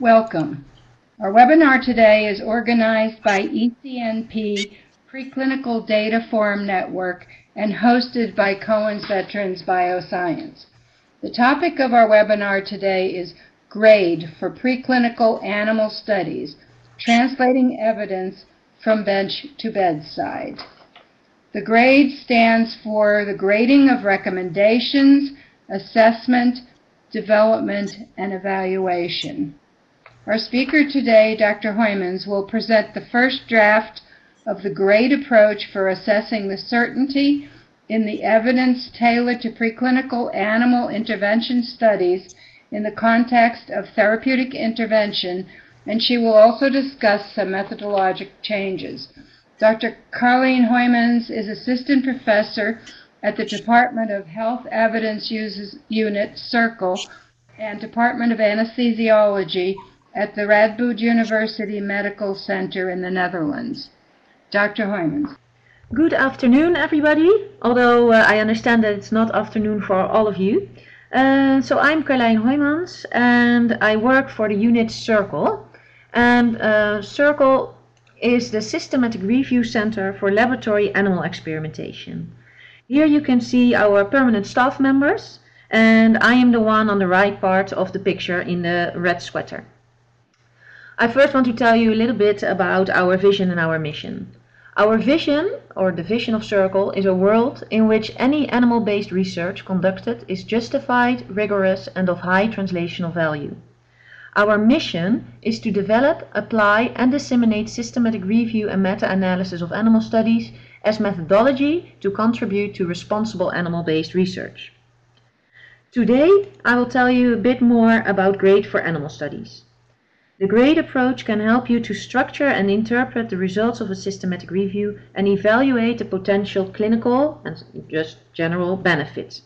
Welcome. Our webinar today is organized by ECNP Preclinical Data Forum Network and hosted by Cohen Veterans Bioscience. The topic of our webinar today is GRADE for Preclinical Animal Studies, Translating Evidence from Bench to Bedside. The GRADE stands for the grading of recommendations, assessment, development, and evaluation. Our speaker today, Dr. Hooijmans, will present the first draft of the GRADE approach for assessing the certainty in the evidence tailored to preclinical animal intervention studies in the context of therapeutic intervention, and she will also discuss some methodologic changes. Dr. Carlijn Hooijmans is assistant professor at the Department of Health Evidence Unit, SYRCLE, and Department of Anesthesiology at the Radboud University Medical Center in the Netherlands. Dr. Hooijmans. Good afternoon, everybody, although I understand that it's not afternoon for all of you. So I'm Carlijn Hooijmans, and I work for the unit SYRCLE. And SYRCLE is the Systematic Review Center for Laboratory Animal Experimentation. Here you can see our permanent staff members, and I am the one on the right part of the picture in the red sweater. I first want to tell you a little bit about our vision and our mission. Our vision, or the vision of SYRCLE, is a world in which any animal-based research conducted is justified, rigorous, and of high translational value. Our mission is to develop, apply, and disseminate systematic review and meta-analysis of animal studies as methodology to contribute to responsible animal-based research. Today, I will tell you a bit more about GRADE for animal studies. The GRADE approach can help you to structure and interpret the results of a systematic review and evaluate the potential clinical and just general benefits.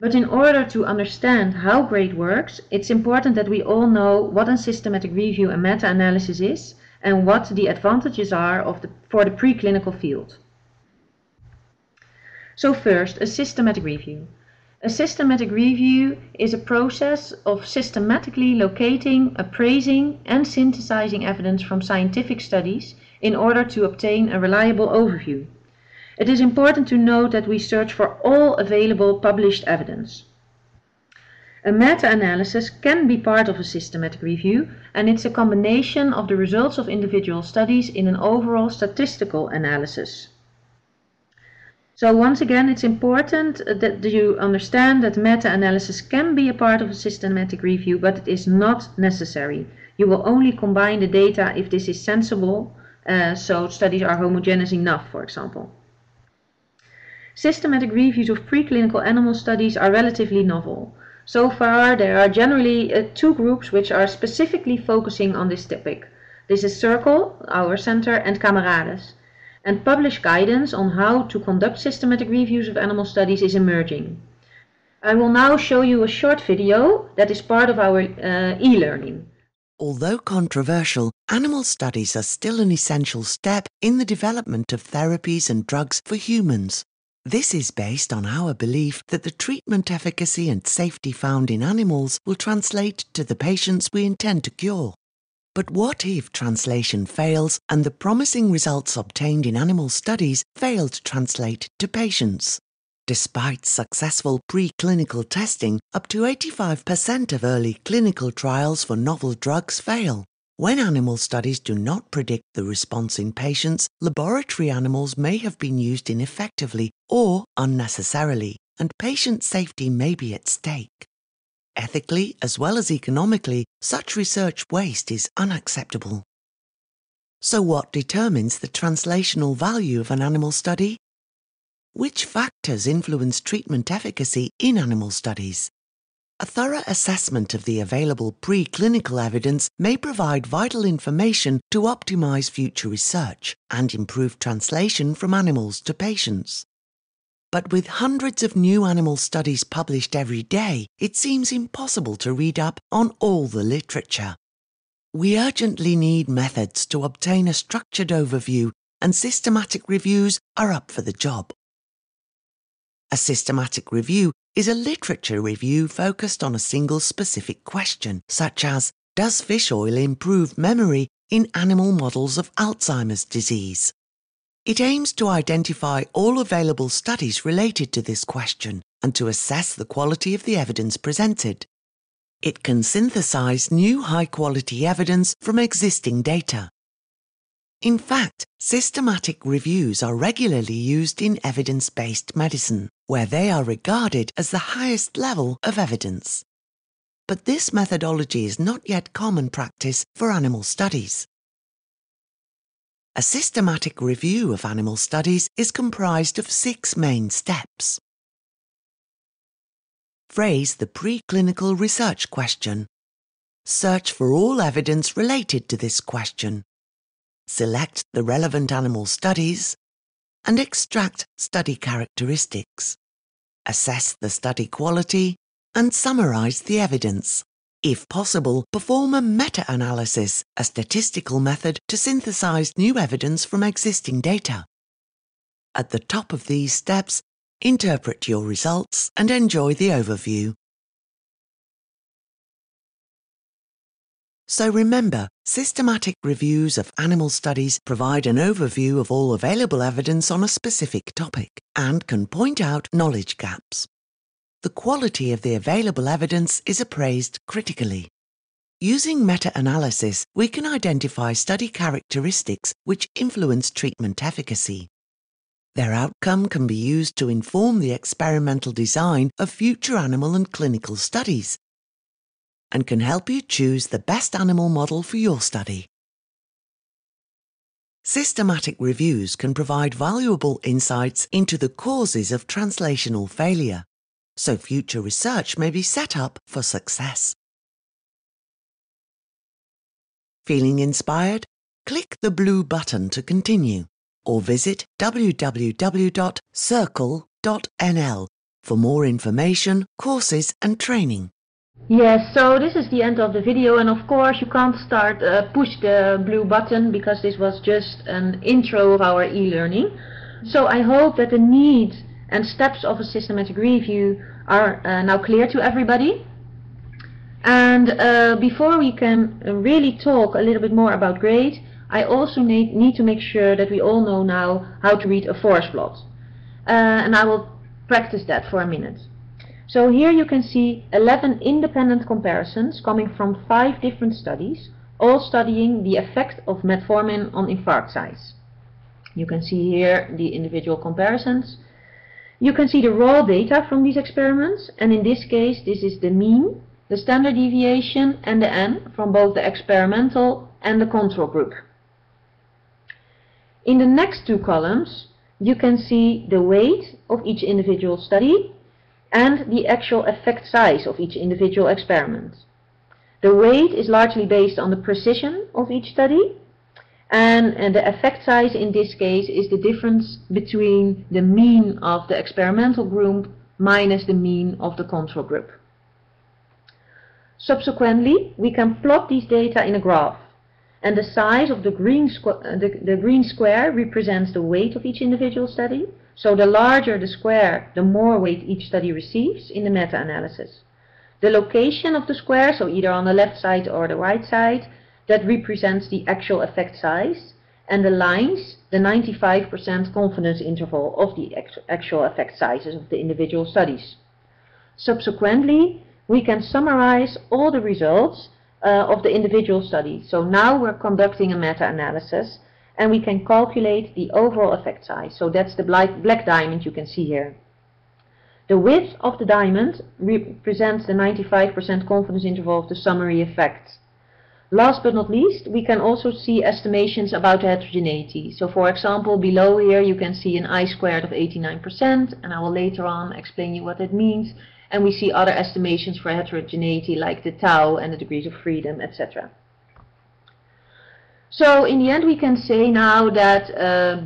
But in order to understand how GRADE works, it's important that we all know what a systematic review and meta-analysis is and what the advantages are for the preclinical field. So first, a systematic review. A systematic review is a process of systematically locating, appraising, and synthesizing evidence from scientific studies in order to obtain a reliable overview. It is important to note that we search for all available published evidence. A meta-analysis can be part of a systematic review, and it's a combination of the results of individual studies in an overall statistical analysis. So once again, it's important that you understand that meta-analysis can be a part of a systematic review, but it is not necessary. You will only combine the data if this is sensible, so studies are homogeneous enough, for example. Systematic reviews of preclinical animal studies are relatively novel. So far, there are generally two groups which are specifically focusing on this topic. This is SYRCLE, our center, and Camarades. And published guidance on how to conduct systematic reviews of animal studies is emerging. I will now show you a short video that is part of our e-learning. Although controversial, animal studies are still an essential step in the development of therapies and drugs for humans. This is based on our belief that the treatment efficacy and safety found in animals will translate to the patients we intend to cure. But what if translation fails and the promising results obtained in animal studies fail to translate to patients? Despite successful preclinical testing, up to 85% of early clinical trials for novel drugs fail. When animal studies do not predict the response in patients, laboratory animals may have been used ineffectively or unnecessarily, and patient safety may be at stake. Ethically as well as economically, such research waste is unacceptable. So what determines the translational value of an animal study? Which factors influence treatment efficacy in animal studies? A thorough assessment of the available preclinical evidence may provide vital information to optimize future research and improve translation from animals to patients. But with hundreds of new animal studies published every day, it seems impossible to read up on all the literature. We urgently need methods to obtain a structured overview, and systematic reviews are up for the job. A systematic review is a literature review focused on a single specific question, such as Does fish oil improve memory in animal models of Alzheimer's disease? It aims to identify all available studies related to this question and to assess the quality of the evidence presented. It can synthesize new high-quality evidence from existing data. In fact, systematic reviews are regularly used in evidence-based medicine, where they are regarded as the highest level of evidence. But this methodology is not yet common practice for animal studies. A systematic review of animal studies is comprised of 6 main steps. Phrase the preclinical research question. Search for all evidence related to this question. Select the relevant animal studies and extract study characteristics. Assess the study quality and summarize the evidence. If possible, perform a meta-analysis, a statistical method to synthesize new evidence from existing data. At the top of these steps, interpret your results and enjoy the overview. So remember, systematic reviews of animal studies provide an overview of all available evidence on a specific topic and can point out knowledge gaps. The quality of the available evidence is appraised critically. Using meta-analysis, we can identify study characteristics which influence treatment efficacy. Their outcome can be used to inform the experimental design of future animal and clinical studies, and can help you choose the best animal model for your study. Systematic reviews can provide valuable insights into the causes of translational failure, so future research may be set up for success. Feeling inspired? Click the blue button to continue, or visit www.syrcle.nl for more information, courses and training. Yes, so this is the end of the video, and of course you can't start push the blue button because this was just an intro of our e-learning. So I hope that the need and steps of a systematic review are now clear to everybody. And before we can really talk a little bit more about GRADE, I also need to make sure that we all know now how to read a forest plot. And I will practice that for a minute. So here you can see 11 independent comparisons coming from 5 different studies, all studying the effect of metformin on infarct size. You can see here the individual comparisons. You can see the raw data from these experiments, and in this case this is the mean, the standard deviation and the N from both the experimental and the control group. In the next 2 columns you can see the weight of each individual study and the actual effect size of each individual experiment. The weight is largely based on the precision of each study, and the effect size in this case is the difference between the mean of the experimental group minus the mean of the control group. Subsequently, we can plot these data in a graph, and the size of the green square represents the weight of each individual study. So the larger the square, the more weight each study receives in the meta-analysis. The location of the square, so either on the left side or the right side, that represents the actual effect size, and the lines, the 95% confidence interval of the actual effect sizes of the individual studies. Subsequently, we can summarize all the results of the individual studies. So now we're conducting a meta-analysis, and we can calculate the overall effect size. So that's the black diamond you can see here. The width of the diamond represents the 95% confidence interval of the summary effect. Last but not least, we can also see estimations about the heterogeneity. So for example, below here you can see an I-squared of 89%, and I will later on explain you what that means. And we see other estimations for heterogeneity like the tau and the degrees of freedom, etc. So in the end we can say now that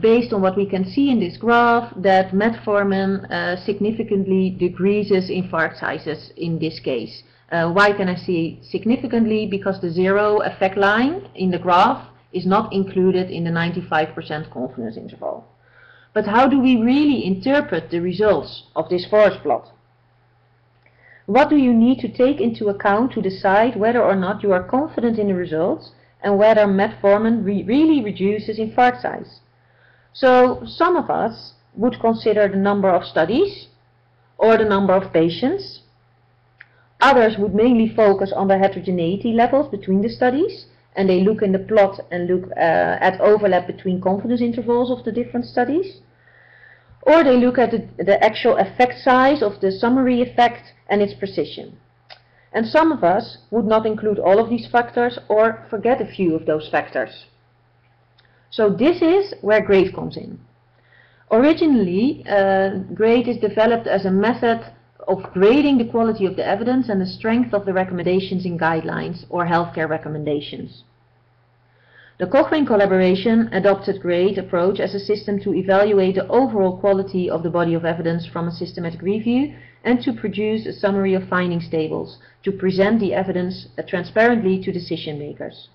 based on what we can see in this graph, that metformin significantly decreases infarct sizes in this case. Why can I say significantly? Because the zero effect line in the graph is not included in the 95% confidence interval. But how do we really interpret the results of this forest plot? What do you need to take into account to decide whether or not you are confident in the results and whether metformin really reduces infarct size? So some of us would consider the number of studies or the number of patients. Others would mainly focus on the heterogeneity levels between the studies, and they look in the plot and look at overlap between confidence intervals of the different studies. Or they look at the actual effect size of the summary effect and its precision. And some of us would not include all of these factors or forget a few of those factors. So this is where GRADE comes in. Originally, GRADE is developed as a method of grading the quality of the evidence and the strength of the recommendations in guidelines or healthcare recommendations. The Cochrane Collaboration adopted GRADE approach as a system to evaluate the overall quality of the body of evidence from a systematic review and to produce a summary of findings tables to present the evidence transparently to decision makers.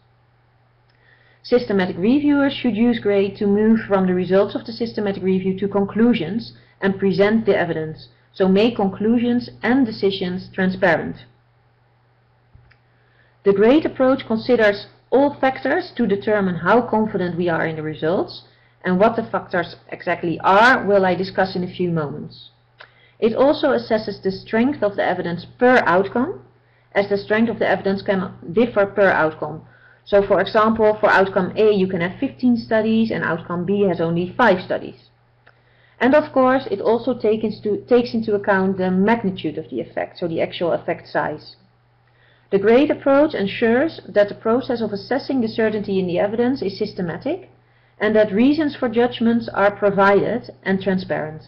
Systematic reviewers should use GRADE to move from the results of the systematic review to conclusions and present the evidence, so make conclusions and decisions transparent. The GRADE approach considers all factors to determine how confident we are in the results, and what the factors exactly are will I discuss in a few moments. It also assesses the strength of the evidence per outcome, as the strength of the evidence can differ per outcome. So for example, for outcome A you can have 15 studies and outcome B has only 5 studies. And of course it also takes into account the magnitude of the effect, so the actual effect size. The GRADE approach ensures that the process of assessing the certainty in the evidence is systematic and that reasons for judgments are provided and transparent.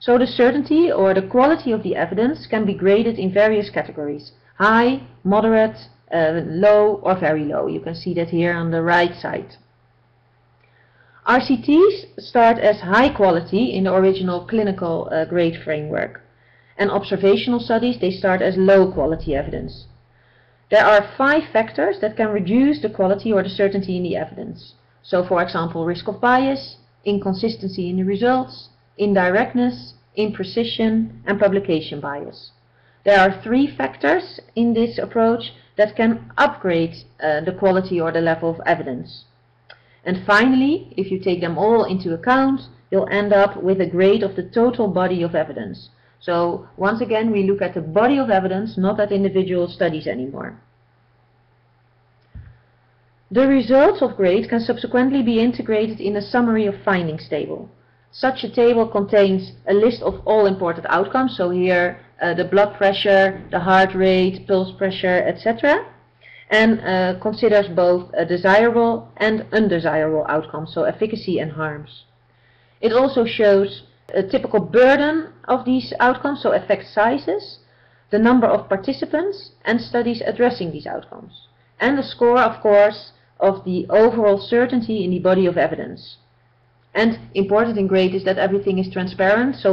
So the certainty or the quality of the evidence can be graded in various categories: high, moderate, low, or very low. You can see that here on the right side. RCTs start as high quality in the original clinical GRADE framework. And observational studies, they start as low quality evidence. There are 5 factors that can reduce the quality or the certainty in the evidence. So for example, risk of bias, inconsistency in the results, indirectness, imprecision, and publication bias. There are 3 factors in this approach that can upgrade the quality or the level of evidence. And finally, if you take them all into account, you'll end up with a grade of the total body of evidence. So once again, we look at the body of evidence, not at individual studies anymore. The results of GRADE can subsequently be integrated in a summary of findings table. Such a table contains a list of all important outcomes, so here the blood pressure, the heart rate, pulse pressure, etc. And considers both desirable and undesirable outcomes, so efficacy and harms. It also shows a typical burden of these outcomes, so effect sizes, the number of participants and studies addressing these outcomes, and the score, of course, of the overall certainty in the body of evidence. And important in GRADE is that everything is transparent, so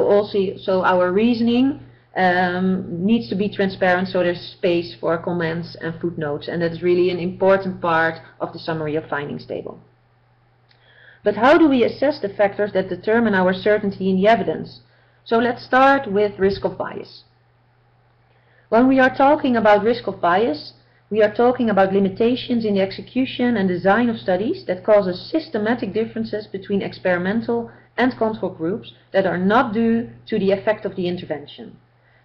our reasoning needs to be transparent, so there's space for comments and footnotes, and that's really an important part of the summary of findings table. But how do we assess the factors that determine our certainty in the evidence? So let's start with risk of bias. When we are talking about risk of bias, we are talking about limitations in the execution and design of studies that causes systematic differences between experimental and control groups that are not due to the effect of the intervention.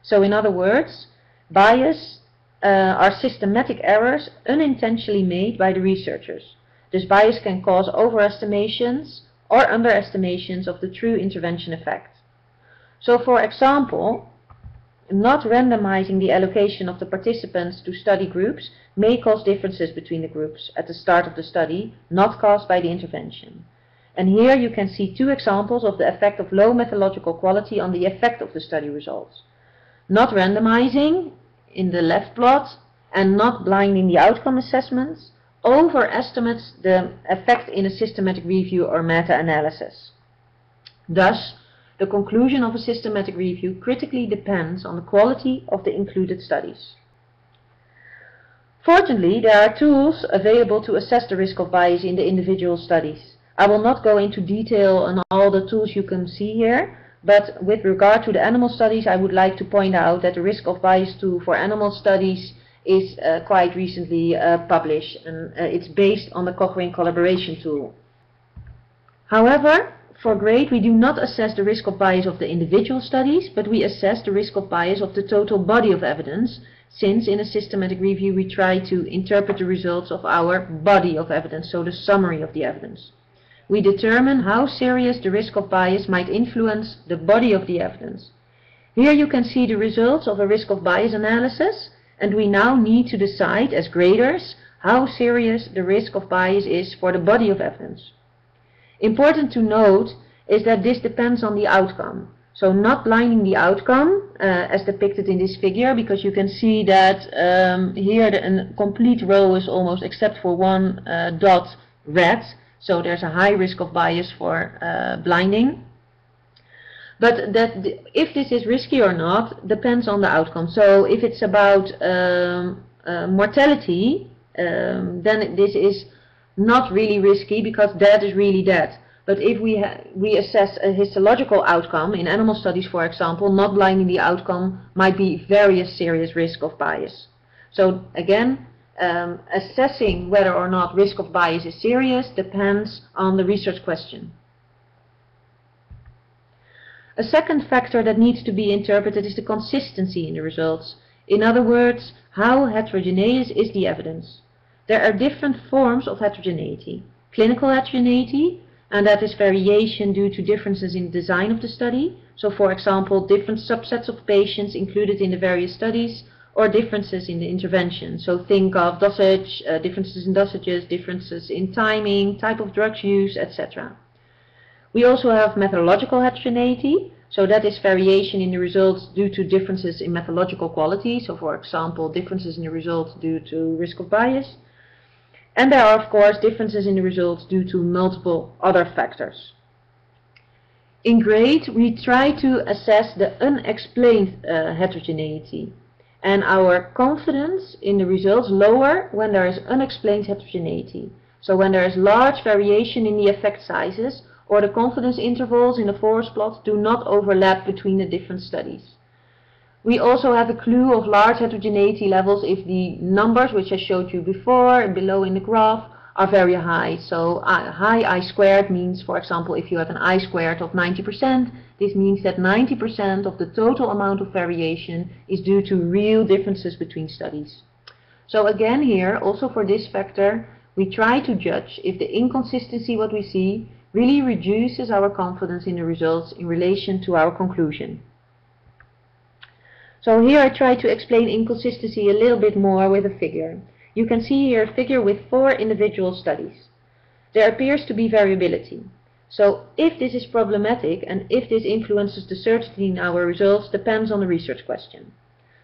So in other words, bias are systematic errors unintentionally made by the researchers. This bias can cause overestimations or underestimations of the true intervention effect. So for example, not randomizing the allocation of the participants to study groups may cause differences between the groups at the start of the study, not caused by the intervention. And here you can see 2 examples of the effect of low methodological quality on the effect of the study results. Not randomizing in the left plot and not blinding the outcome assessments overestimates the effect in a systematic review or meta-analysis. Thus, the conclusion of a systematic review critically depends on the quality of the included studies. Fortunately, there are tools available to assess the risk of bias in the individual studies. I will not go into detail on all the tools you can see here, But with regard to the animal studies, I would like to point out that the risk of bias II for animal studies is quite recently published, and it's based on the Cochrane Collaboration tool. However, for GRADE, we do not assess the risk of bias of the individual studies, but we assess the risk of bias of the total body of evidence, since in a systematic review we try to interpret the results of our body of evidence, so the summary of the evidence. We determine how serious the risk of bias might influence the body of the evidence. Here you can see the results of a risk of bias analysis, and we now need to decide as graders how serious the risk of bias is for the body of evidence. Important to note is that this depends on the outcome. So not blinding the outcome as depicted in this figure, because you can see that here the complete row is almost, except for one dot, red. So there's a high risk of bias for blinding. But that if this is risky or not depends on the outcome. So if it's about mortality, then this is not really risky because death is really death. But if we assess a histological outcome in animal studies, for example, not blinding the outcome might be very serious risk of bias. So again, assessing whether or not risk of bias is serious depends on the research question. A second factor that needs to be interpreted is the consistency in the results. In other words, how heterogeneous is the evidence? There are different forms of heterogeneity. Clinical heterogeneity, and that is variation due to differences in design of the study. So for example, different subsets of patients included in the various studies, or differences in the intervention. So think of dosage, differences in dosages, differences in timing, type of drug use, etc. We also have methodological heterogeneity. So that is variation in the results due to differences in methodological quality. So for example, differences in the results due to risk of bias. And there are, of course, differences in the results due to multiple other factors. In GRADE, we try to assess the unexplained heterogeneity. And our confidence in the results lower when there is unexplained heterogeneity. So when there is large variation in the effect sizes, or the confidence intervals in the forest plot do not overlap between the different studies. We also have a clue of large heterogeneity levels if the numbers, which I showed you before and below in the graph, are very high. So high I squared means, for example, if you have an I squared of 90%, this means that 90% of the total amount of variation is due to real differences between studies. So again here, also for this factor, we try to judge if the inconsistency what we see really reduces our confidence in the results in relation to our conclusion. So here I try to explain inconsistency a little bit more with a figure. You can see here a figure with 4 individual studies. There appears to be variability. So if this is problematic and if this influences the certainty in our results depends on the research question.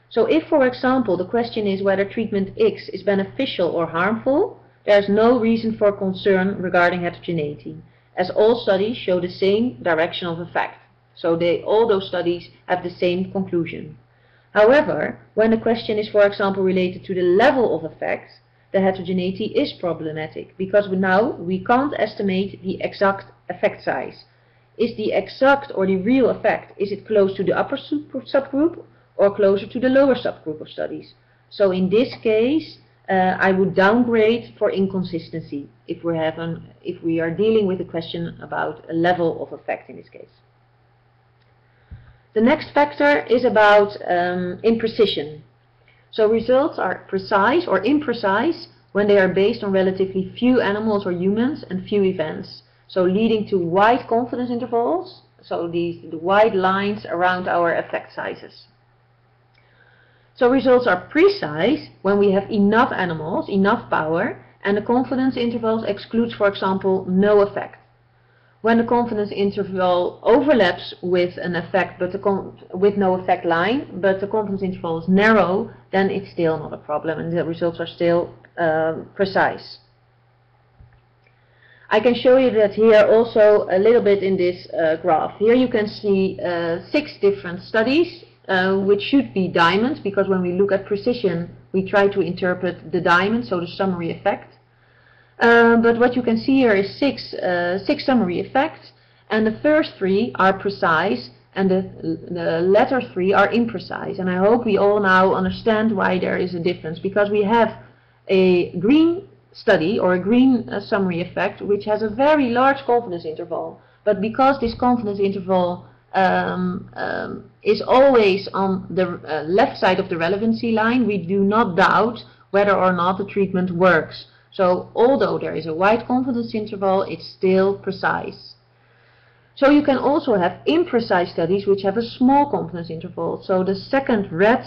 So if, for example, the question is whether treatment X is beneficial or harmful, there is no reason for concern regarding heterogeneity, as all studies show the same direction of effect. So all those studies have the same conclusion. However, when the question is, for example, related to the level of effect, the heterogeneity is problematic, because now we can't estimate the exact effect size. Is the exact or the real effect, is it close to the upper subgroup or closer to the lower subgroup of studies? So in this case, I would downgrade for inconsistency if we are dealing with a question about a level of effect in this case. The next factor is about imprecision. So results are precise or imprecise when they are based on relatively few animals or humans and few events, so leading to wide confidence intervals, so the wide lines around our effect sizes. So results are precise when we have enough animals, enough power, and the confidence intervals excludes, for example, no effect. When the confidence interval overlaps with an effect, but with no effect line, but the confidence interval is narrow, then it's still not a problem and the results are still precise. I can show you that here also a little bit in this graph. Here you can see 6 different studies, which should be diamonds, because when we look at precision, we try to interpret the diamond, so the summary effect. But what you can see here is six summary effects, and the first 3 are precise and the latter three are imprecise. And I hope we all now understand why there is a difference, because we have a green study or a green summary effect which has a very large confidence interval, but because this confidence interval is always on the left side of the relevancy line, we do not doubt whether or not the treatment works. So although there is a wide confidence interval, it's still precise. So you can also have imprecise studies which have a small confidence interval. So the second red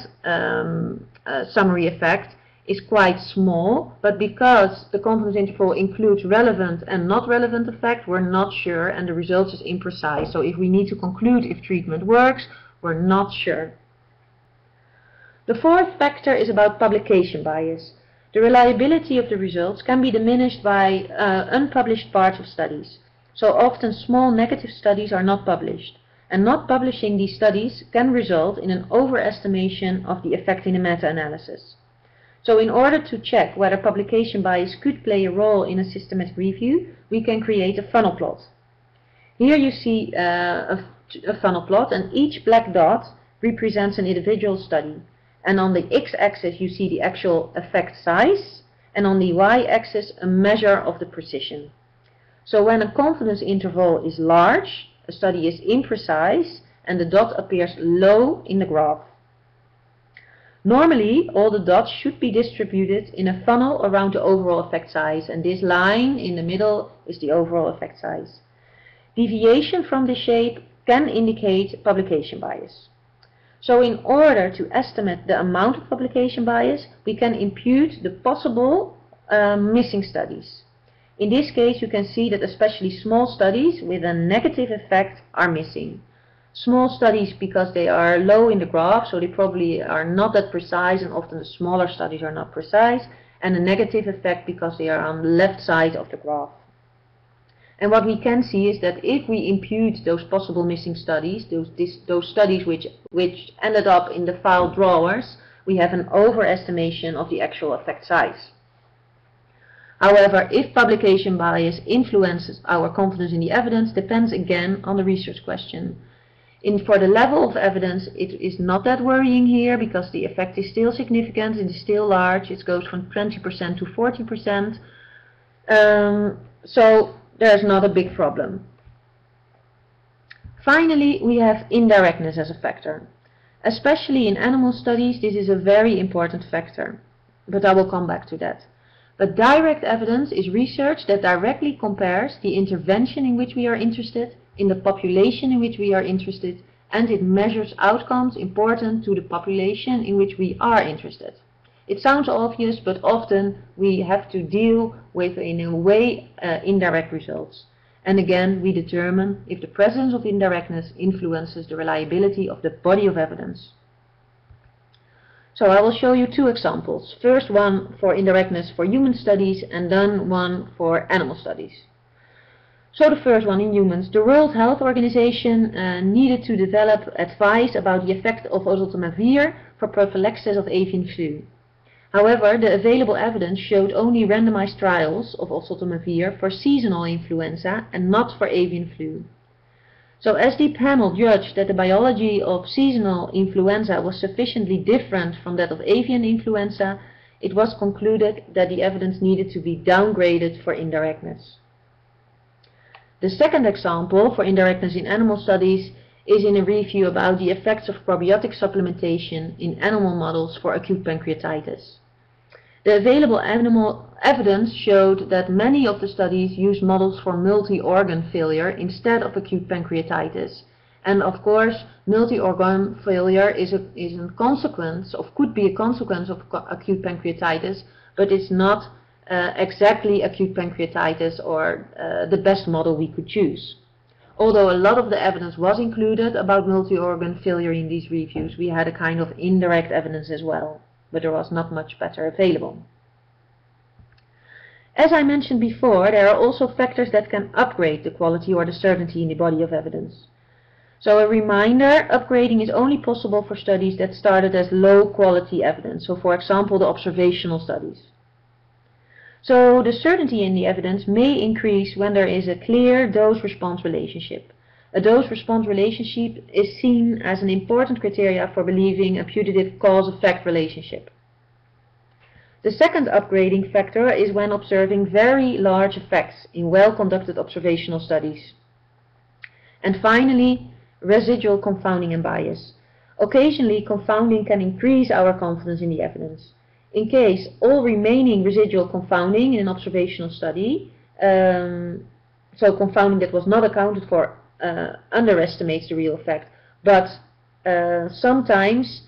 summary effect is quite small, but because the confidence interval includes relevant and not relevant effect, we're not sure, and the result is imprecise. So if we need to conclude if treatment works, we're not sure. The fourth factor is about publication bias. The reliability of the results can be diminished by unpublished parts of studies. So often small negative studies are not published, and not publishing these studies can result in an overestimation of the effect in a meta-analysis. So in order to check whether publication bias could play a role in a systematic review, we can create a funnel plot. Here you see a funnel plot, and each black dot represents an individual study. And on the x-axis you see the actual effect size, and on the y-axis a measure of the precision. So when a confidence interval is large, a study is imprecise, and the dot appears low in the graph. Normally, all the dots should be distributed in a funnel around the overall effect size, and this line in the middle is the overall effect size. Deviation from the shape can indicate publication bias. So in order to estimate the amount of publication bias, we can impute the possible missing studies. In this case, you can see that especially small studies with a negative effect are missing. Small studies because they are low in the graph, so they probably are not that precise, and often the smaller studies are not precise, and a negative effect because they are on the left side of the graph. And what we can see is that if we impute those possible missing studies, those studies which ended up in the file drawers, we have an overestimation of the actual effect size. However, if publication bias influences our confidence in the evidence, depends again on the research question. For the level of evidence, it is not that worrying here, because the effect is still significant, it is still large, it goes from 20% to 40%. So there's not a big problem. Finally, we have indirectness as a factor. Especially in animal studies, this is a very important factor, but I will come back to that. But direct evidence is research that directly compares the intervention in which we are interested in the population in which we are interested, and it measures outcomes important to the population in which we are interested. It sounds obvious, but often we have to deal with, in a way, indirect results. And again, we determine if the presence of indirectness influences the reliability of the body of evidence. So I will show you two examples. First one for indirectness for human studies, and then one for animal studies. So the first one in humans. The World Health Organization needed to develop advice about the effect of oseltamivir for prophylaxis of avian flu. However, the available evidence showed only randomized trials of oseltamivir for seasonal influenza and not for avian flu. So as the panel judged that the biology of seasonal influenza was sufficiently different from that of avian influenza, it was concluded that the evidence needed to be downgraded for indirectness. The second example for indirectness in animal studies is in a review about the effects of probiotic supplementation in animal models for acute pancreatitis. The available animal evidence showed that many of the studies use models for multi-organ failure instead of acute pancreatitis. And of course, multi-organ failure is a consequence, or could be a consequence of acute pancreatitis, but it's not exactly acute pancreatitis or the best model we could choose. Although a lot of the evidence was included about multi-organ failure in these reviews, we had a kind of indirect evidence as well, but there was not much better available. As I mentioned before, there are also factors that can upgrade the quality or the certainty in the body of evidence. So a reminder, upgrading is only possible for studies that started as low quality evidence, so for example the observational studies. So the certainty in the evidence may increase when there is a clear dose-response relationship. A dose-response relationship is seen as an important criteria for believing a putative cause-effect relationship. The second upgrading factor is when observing very large effects in well-conducted observational studies. And finally, residual confounding and bias. Occasionally, confounding can increase our confidence in the evidence. In case all remaining residual confounding in an observational study, so confounding that was not accounted for, underestimates the real effect, but sometimes,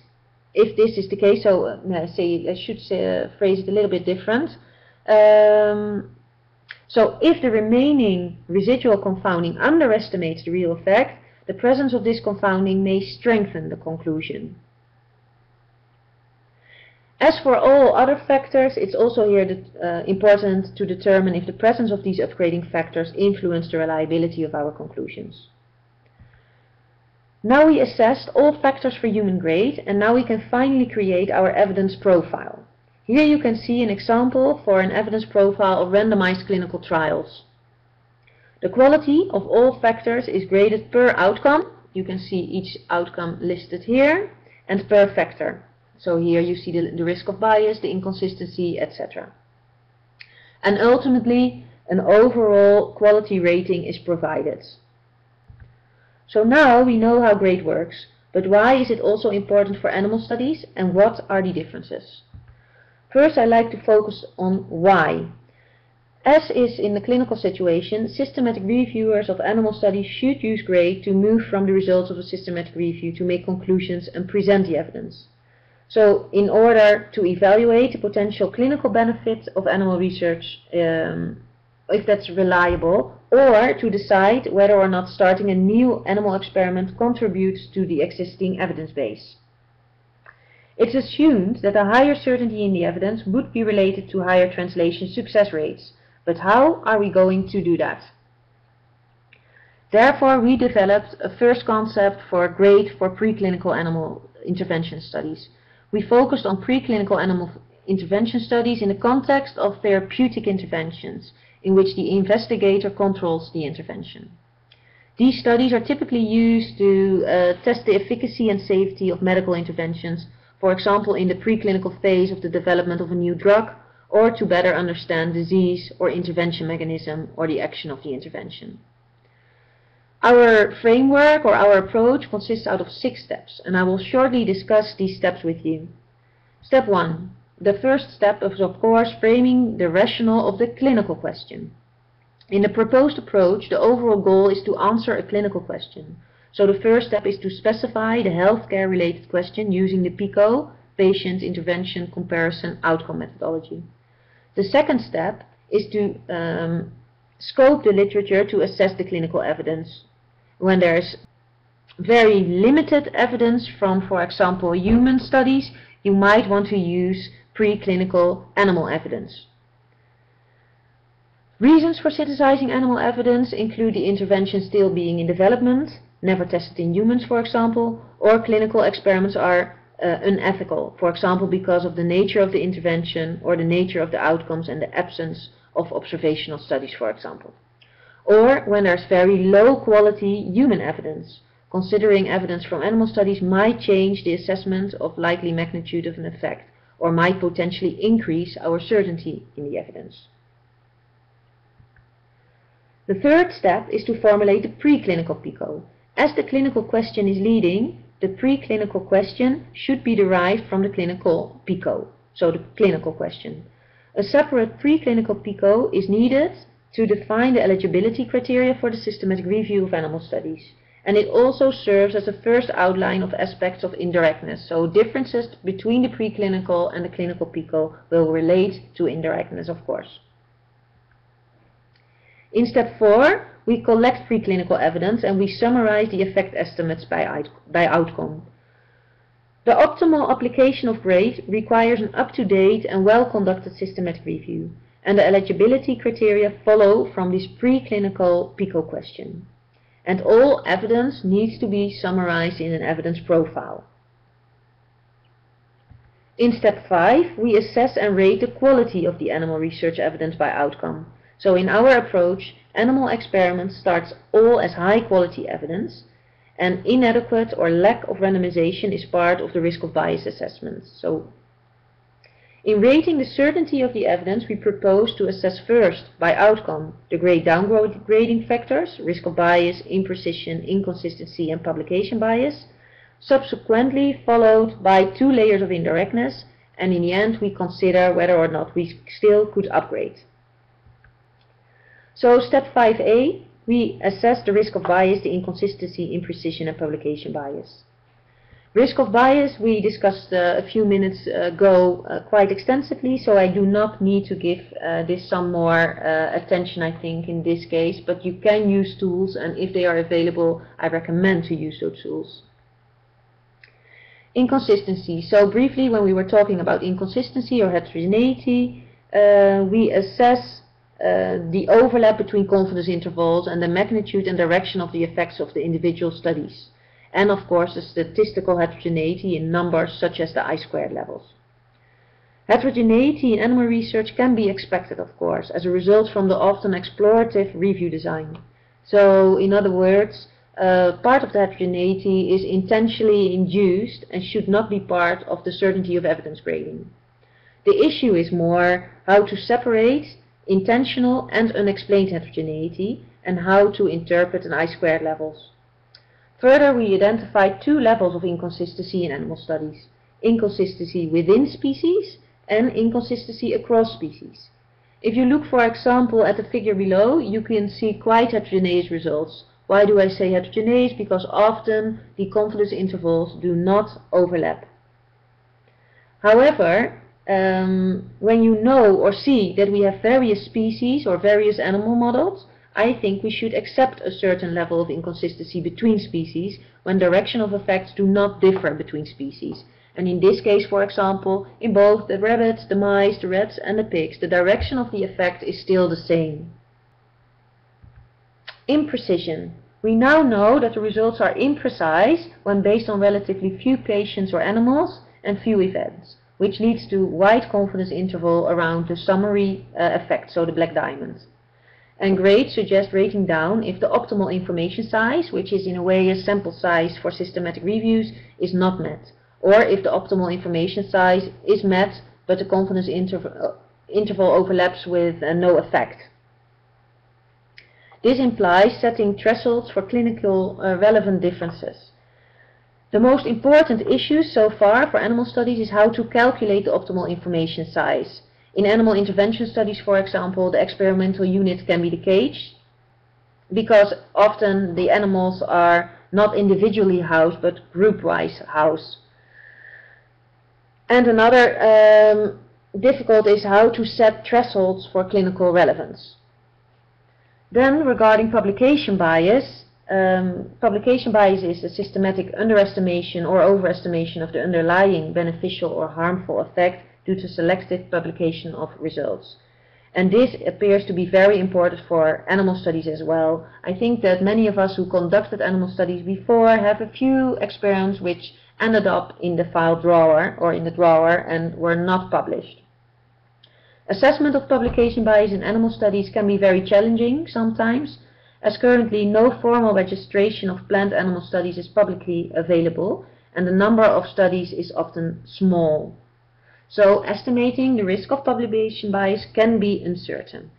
if this is the case, so I should phrase it a little bit different. So, if the remaining residual confounding underestimates the real effect, the presence of this confounding may strengthen the conclusion. As for all other factors, it's also here important to determine if the presence of these upgrading factors influence the reliability of our conclusions. Now we assessed all factors for human grade, and now we can finally create our evidence profile. Here you can see an example for an evidence profile of randomized clinical trials. The quality of all factors is graded per outcome. You can see each outcome listed here, and per factor. So here you see the risk of bias, the inconsistency, etc. And ultimately, an overall quality rating is provided. So now we know how GRADE works, but why is it also important for animal studies, and what are the differences? First, I like to focus on why. As is in the clinical situation, systematic reviewers of animal studies should use GRADE to move from the results of a systematic review to make conclusions and present the evidence. So, in order to evaluate the potential clinical benefits of animal research, if that's reliable, or to decide whether or not starting a new animal experiment contributes to the existing evidence base. It's assumed that a higher certainty in the evidence would be related to higher translation success rates, but how are we going to do that? Therefore, we developed a first concept for GRADE for preclinical animal intervention studies. We focused on preclinical animal intervention studies in the context of therapeutic interventions, in which the investigator controls the intervention. These studies are typically used to test the efficacy and safety of medical interventions, for example, in the preclinical phase of the development of a new drug, or to better understand disease or intervention mechanism or the action of the intervention. Our framework or our approach consists out of 6 steps, and I will shortly discuss these steps with you. Step 1. The first step is, of course, framing the rationale of the clinical question. In the proposed approach, the overall goal is to answer a clinical question. So the first step is to specify the healthcare-related question using the PICO, Patient Intervention Comparison Outcome methodology. The second step is to scope the literature to assess the clinical evidence. When there is very limited evidence from, for example, human studies, you might want to use preclinical animal evidence. Reasons for synthesizing animal evidence include the intervention still being in development, never tested in humans, for example, or clinical experiments are unethical, for example, because of the nature of the intervention or the nature of the outcomes and the absence of observational studies, for example. Or when there's very low quality human evidence. Considering evidence from animal studies might change the assessment of likely magnitude of an effect, or might potentially increase our certainty in the evidence. The third step is to formulate the preclinical PICO. As the clinical question is leading, the preclinical question should be derived from the clinical PICO, so the clinical question. A separate preclinical PICO is needed to define the eligibility criteria for the systematic review of animal studies. And it also serves as a first outline of aspects of indirectness. So differences between the preclinical and the clinical PICO will relate to indirectness, of course. In step 4, we collect preclinical evidence and we summarize the effect estimates by outcome. The optimal application of GRADE requires an up-to-date and well-conducted systematic review. And the eligibility criteria follow from this preclinical PICO question. And all evidence needs to be summarized in an evidence profile. In step 5, we assess and rate the quality of the animal research evidence by outcome. So in our approach, animal experiments starts all as high-quality evidence, and inadequate or lack of randomization is part of the risk of bias assessments. So, in rating the certainty of the evidence, we propose to assess first, by outcome, the GRADE downgrading factors, risk of bias, imprecision, inconsistency, and publication bias, subsequently followed by 2 layers of indirectness, and in the end we consider whether or not we still could upgrade. So step 5a, we assess the risk of bias, the inconsistency, imprecision, and publication bias. Risk of bias we discussed a few minutes ago quite extensively, so I do not need to give this some more attention, I think, in this case, but you can use tools, and if they are available, I recommend to use those tools. Inconsistency. So briefly, when we were talking about inconsistency or heterogeneity, we assess the overlap between confidence intervals and the magnitude and direction of the effects of the individual studies. And of course the statistical heterogeneity in numbers such as the I-squared levels. Heterogeneity in animal research can be expected, of course, as a result from the often explorative review design. So in other words, part of the heterogeneity is intentionally induced and should not be part of the certainty of evidence grading. The issue is more how to separate intentional and unexplained heterogeneity and how to interpret an I-squared levels. Further, we identified 2 levels of inconsistency in animal studies: inconsistency within species and inconsistency across species. If you look, for example, at the figure below, you can see quite heterogeneous results. Why do I say heterogeneous? Because often the confidence intervals do not overlap. However, when you know or see that we have various species or various animal models, I think we should accept a certain level of inconsistency between species when direction of effects do not differ between species. And in this case, for example, in both the rabbits, the mice, the rats and the pigs, the direction of the effect is still the same. Imprecision. We now know that the results are imprecise when based on relatively few patients or animals and few events, which leads to wide confidence interval around the summary effect, so the black diamond. And GRADE suggests rating down if the optimal information size, which is in a way a sample size for systematic reviews, is not met. Or if the optimal information size is met, but the confidence interval overlaps with no effect. This implies setting thresholds for clinical relevant differences. The most important issue so far for animal studies is how to calculate the optimal information size. In animal intervention studies, for example, the experimental unit can be the cage, because often the animals are not individually housed, but group-wise housed. And another difficult is how to set thresholds for clinical relevance. Then, regarding publication bias is a systematic underestimation or overestimation of the underlying beneficial or harmful effect due to selective publication of results. And this appears to be very important for animal studies as well. I think that many of us who conducted animal studies before have a few experiments which ended up in the file drawer or in the drawer and were not published. Assessment of publication bias in animal studies can be very challenging sometimes, as currently no formal registration of planned animal studies is publicly available, and the number of studies is often small. So, estimating the risk of publication bias can be uncertain.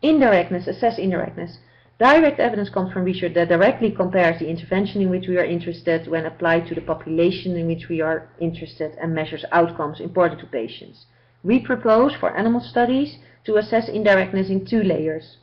Indirectness. Assess indirectness. Direct evidence comes from research that directly compares the intervention in which we are interested when applied to the population in which we are interested and measures outcomes important to patients. We propose for animal studies to assess indirectness in 2 layers.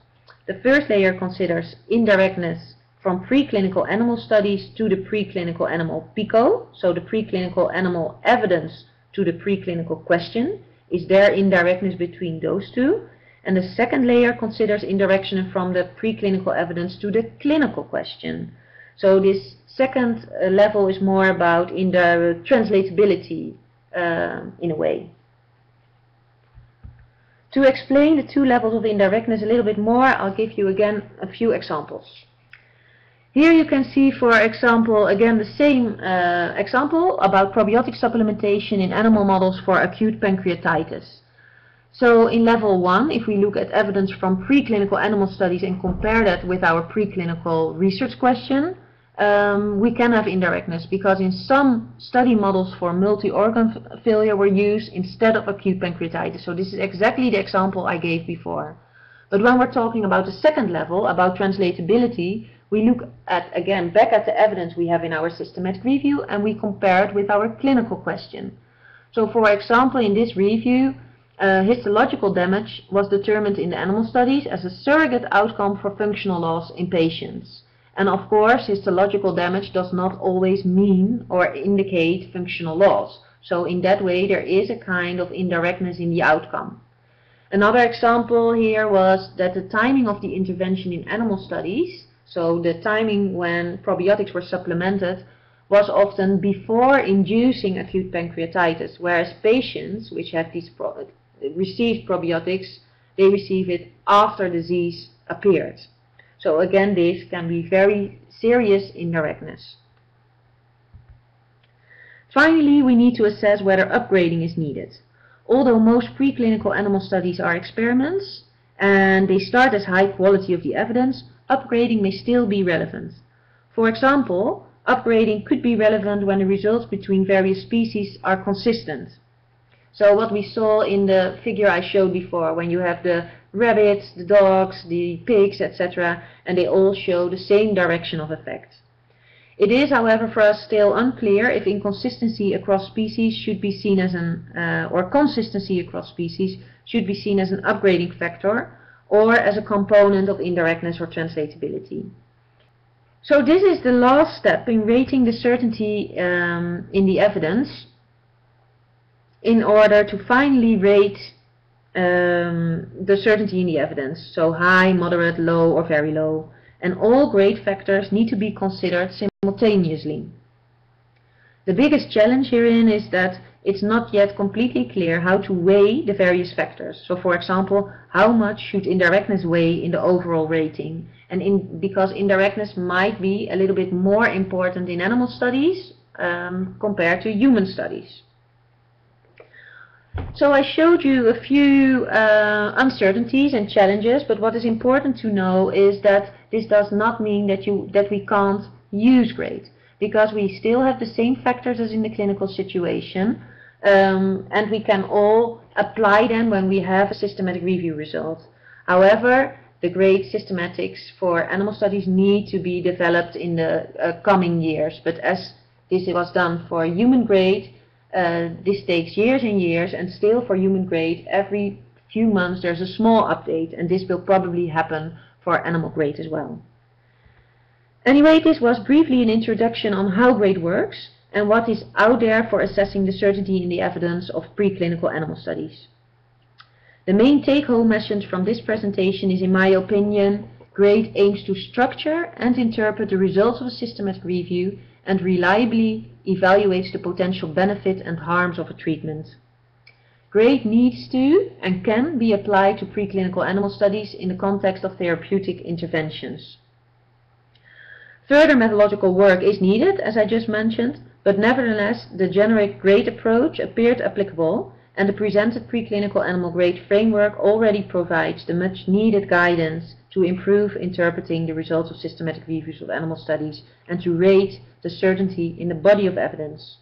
The first layer considers indirectness from preclinical animal studies to the preclinical animal PICO, so the preclinical animal evidence to the preclinical question. Is there indirectness between those 2? And the second layer considers indirection from the preclinical evidence to the clinical question. So this second level is more about in the translatability in a way. To explain the 2 levels of indirectness a little bit more, I'll give you again a few examples. Here you can see, for example, again the same example about probiotic supplementation in animal models for acute pancreatitis. So in level 1, if we look at evidence from preclinical animal studies and compare that with our preclinical research question, we can have indirectness, because in some study models for multi-organ failure were used instead of acute pancreatitis. So this is exactly the example I gave before. But when we're talking about the second level, about translatability, we look at, again, back at the evidence we have in our systematic review, and we compare it with our clinical question. So for example, in this review, histological damage was determined in the animal studies as a surrogate outcome for functional loss in patients. And of course, histological damage does not always mean or indicate functional loss. So in that way, there is a kind of indirectness in the outcome. Another example here was that the timing of the intervention in animal studies, so the timing when probiotics were supplemented, was often before inducing acute pancreatitis, whereas patients which have received probiotics, they receive it after disease appeared. So again, this can be very serious indirectness. Finally, we need to assess whether upgrading is needed. Although most preclinical animal studies are experiments and they start as high quality of the evidence, upgrading may still be relevant. For example, upgrading could be relevant when the results between various species are consistent. So what we saw in the figure I showed before, when you have the rabbits, the dogs, the pigs, etc., and they all show the same direction of effect. It is, however, for us still unclear if inconsistency across species should be seen as consistency across species should be seen as an upgrading factor or as a component of indirectness or translatability. So this is the last step in rating the certainty in the evidence, in order to finally rate the certainty in the evidence, so high, moderate, low, or very low, and all grade factors need to be considered simultaneously. The biggest challenge herein is that it's not yet completely clear how to weigh the various factors. So for example, how much should indirectness weigh in the overall rating? And because indirectness might be a little bit more important in animal studies compared to human studies. So I showed you a few uncertainties and challenges, but what is important to know is that this does not mean that we can't use GRADE, because we still have the same factors as in the clinical situation, and we can all apply them when we have a systematic review result. However, the GRADE systematics for animal studies need to be developed in the coming years, but as this was done for human GRADE, this takes years and years, and still for human GRADE, every few months there's a small update, and this will probably happen for animal GRADE as well. Anyway, this was briefly an introduction on how GRADE works and what is out there for assessing the certainty in the evidence of preclinical animal studies. The main take-home message from this presentation is, in my opinion, GRADE aims to structure and interpret the results of a systematic review and reliably evaluates the potential benefit and harms of a treatment. GRADE needs to and can be applied to preclinical animal studies in the context of therapeutic interventions. Further methodological work is needed, as I just mentioned, but nevertheless the generic GRADE approach appeared applicable, and the presented preclinical animal GRADE framework already provides the much needed guidance to improve interpreting the results of systematic reviews of animal studies and to rate the certainty in the body of evidence.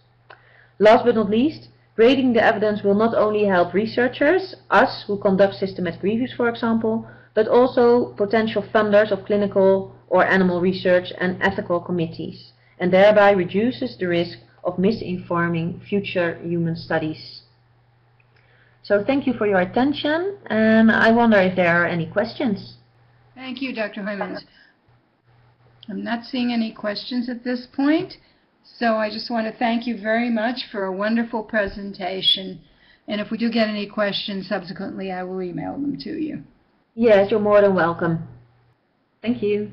Last but not least, grading the evidence will not only help researchers, us who conduct systematic reviews for example, but also potential funders of clinical or animal research and ethical committees, and thereby reduces the risk of misinforming future human studies. So thank you for your attention, and I wonder if there are any questions. Thank you, Dr. Hooijmans. I'm not seeing any questions at this point, so I just want to thank you very much for a wonderful presentation. And if we do get any questions subsequently, I will email them to you. Yes, you're more than welcome. Thank you.